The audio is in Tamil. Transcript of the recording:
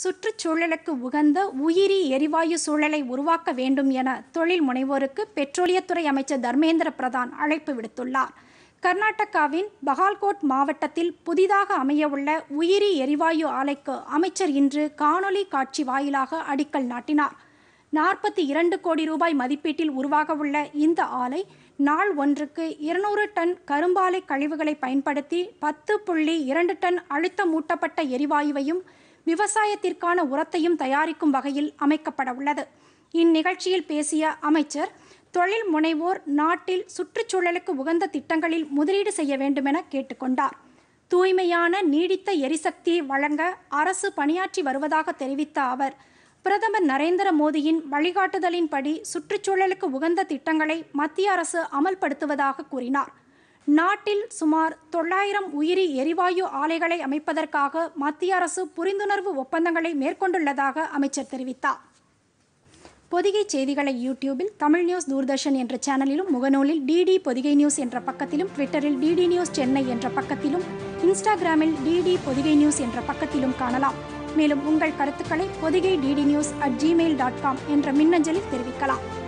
சுற்றுச்சூழலுக்கு உகந்த உயிரி எரிவாயு சூழலை உருவாக்க வேண்டும் என தொழில் முனைவோருக்கு பெட்ரோலியத்துறை அமைச்சர் தர்மேந்திர பிரதான் அழைப்பு விடுத்துள்ளார். கர்நாடகாவின் பஹால்கோட் மாவட்டத்தில் புதிதாக அமையவுள்ள உயிரி எரிவாயு ஆலைக்கு அமைச்சர் இன்று காணொலி காட்சி வாயிலாக அடிக்கல் நாட்டினார். 42 கோடி ரூபாய் மதிப்பீட்டில் உருவாகவுள்ள இந்த ஆலை நாள் ஒன்றுக்கு 200 டன் கரும்பாலை கழிவுகளை பயன்படுத்தி 10.2 டன் அழுத்தம் ஊட்டப்பட்ட எரிவாயுவையும் விவசாயத்திற்கான உரத்தையும் தயாரிக்கும் வகையில் அமைக்கப்பட உள்ளது. இந்நிகழ்ச்சியில் பேசிய அமைச்சர் தொழில் முனைவோர் நாட்டில் சுற்றுச்சூழலுக்கு உகந்த திட்டங்களில் முதலீடு செய்ய வேண்டும் என கேட்டுக்கொண்டார். தூய்மையான நீடித்த எரிசக்தி வழங்க அரசு பணியாற்றி வருவதாக தெரிவித்த அவர் பிரதமர் நரேந்திர மோடியின் வழிகாட்டுதலின்படி சுற்றுச்சூழலுக்கு உகந்த திட்டங்களை மத்திய அரசு அமல்படுத்துவதாக கூறினார். நாட்டில் சுமார் 900 உயிரி எரிவாயு ஆலைகளை அமைப்பதற்காக மத்திய அரசு புரிந்துணர்வு ஒப்பந்தங்களை மேற்கொண்டுள்ளதாக அமைச்சர் தெரிவித்தார். பொதிகை செய்திகளை யூடியூபில் தமிழ் நியூஸ் தூர்தர்ஷன் என்ற சேனலிலும், முகநூலில் டிடி பொதிகை நியூஸ் என்ற பக்கத்திலும், ட்விட்டரில் டிடி நியூஸ் சென்னை என்ற பக்கத்திலும், இன்ஸ்டாகிராமில் டிடி பொதிகை நியூஸ் என்ற பக்கத்திலும் காணலாம். மேலும் உங்கள் கருத்துக்களை பொதிகை DD News@gmail.com என்ற மின்னஞ்சலில் தெரிவிக்கலாம்.